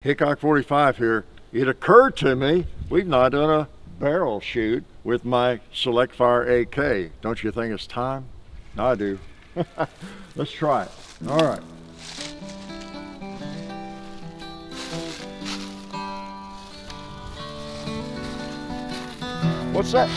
Hickok 45 here. It occurred to me we've not done a barrel shoot with my Select Fire AK. Don't you think it's time? I do. Let's try it. All right. What's that?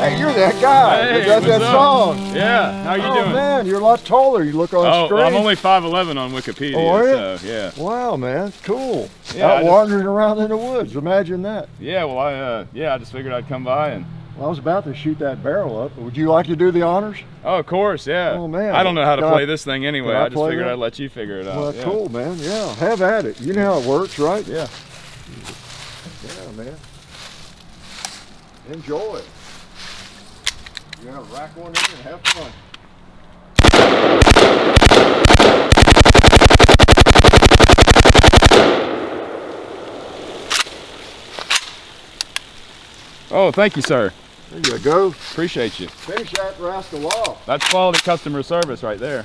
Hey, you're that guy that does that song. Yeah. How you doing? Oh man, you're a lot taller. You look on screen. I'm only 5'11" on Wikipedia. Oh, are you? So, yeah. Wow, man, it's cool. Yeah, out wandering around in the woods. Imagine that. Yeah. Well, I just figured I'd come by and. Well, I was about to shoot that barrel up. Would you like to do the honors? Oh, of course, yeah. Oh, man. I don't know how to play this thing anyway. I just figured I'd let you figure it out. Well, yeah. Cool, man. Yeah, have at it. You know how it works, right? Yeah. Yeah, man. Enjoy it. You're going to rack one in and have fun. Oh, thank you, sir. There you go. Appreciate you. Finish that rascal off. That's quality customer service right there.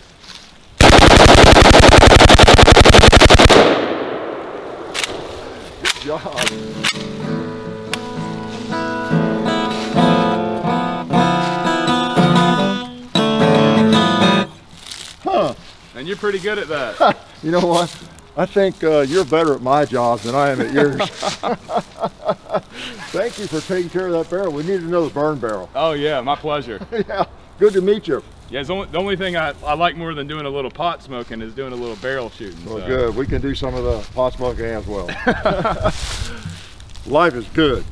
Good job. And you're pretty good at that. You know what? I think you're better at my job than I am at yours. Thank you for taking care of that barrel. We need another burn barrel. Oh, yeah. My pleasure. Yeah. Good to meet you. Yeah, it's only, the only thing I like more than doing a little pot smoking is doing a little barrel shooting. Well, so. Good. We can do some of the pot smoking as well. Life is good.